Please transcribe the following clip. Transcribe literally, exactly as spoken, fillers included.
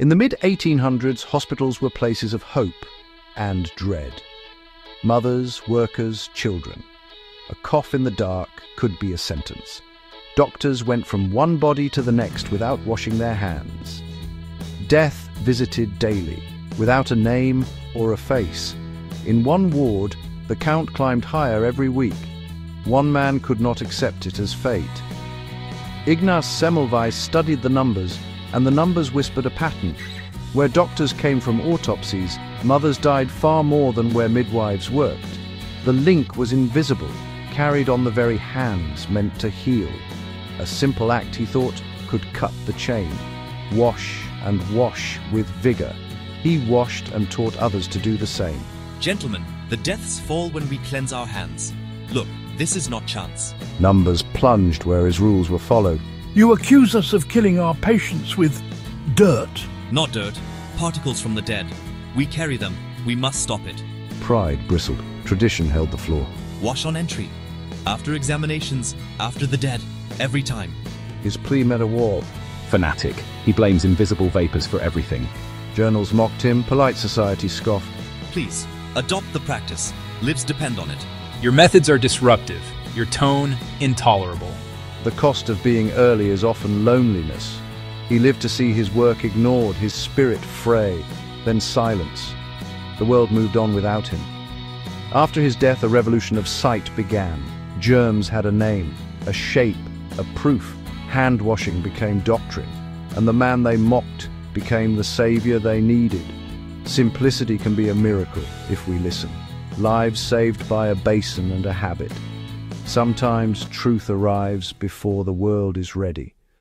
In the mid eighteen hundreds, hospitals were places of hope and dread. Mothers, workers, children. A cough in the dark could be a sentence. Doctors went from one body to the next without washing their hands. Death visited daily, without a name or a face. In one ward, the count climbed higher every week. One man could not accept it as fate. Ignaz Semmelweis studied the numbers, and the numbers whispered a pattern. Where doctors came from autopsies, mothers died far more than where midwives worked. The link was invisible, carried on the very hands meant to heal. A simple act, he thought, could cut the chain. Wash and wash with vigor. He washed and taught others to do the same. Gentlemen, the deaths fall when we cleanse our hands. Look, this is not chance. Numbers plunged where his rules were followed. You accuse us of killing our patients with dirt. Not dirt, particles from the dead. We carry them, we must stop it. Pride bristled, tradition held the floor. Wash on entry, after examinations, after the dead, every time. His plea met a wall. Fanatic, he blames invisible vapors for everything. Journals mocked him, polite society scoffed. Please, adopt the practice, lives depend on it. Your methods are disruptive, your tone intolerable. The cost of being early is often loneliness. He lived to see his work ignored, his spirit fray, then silence. The world moved on without him. After his death, a revolution of sight began. Germs had a name, a shape, a proof. Hand-washing became doctrine, and the man they mocked became the savior they needed. Simplicity can be a miracle if we listen. Lives saved by a basin and a habit. Sometimes truth arrives before the world is ready.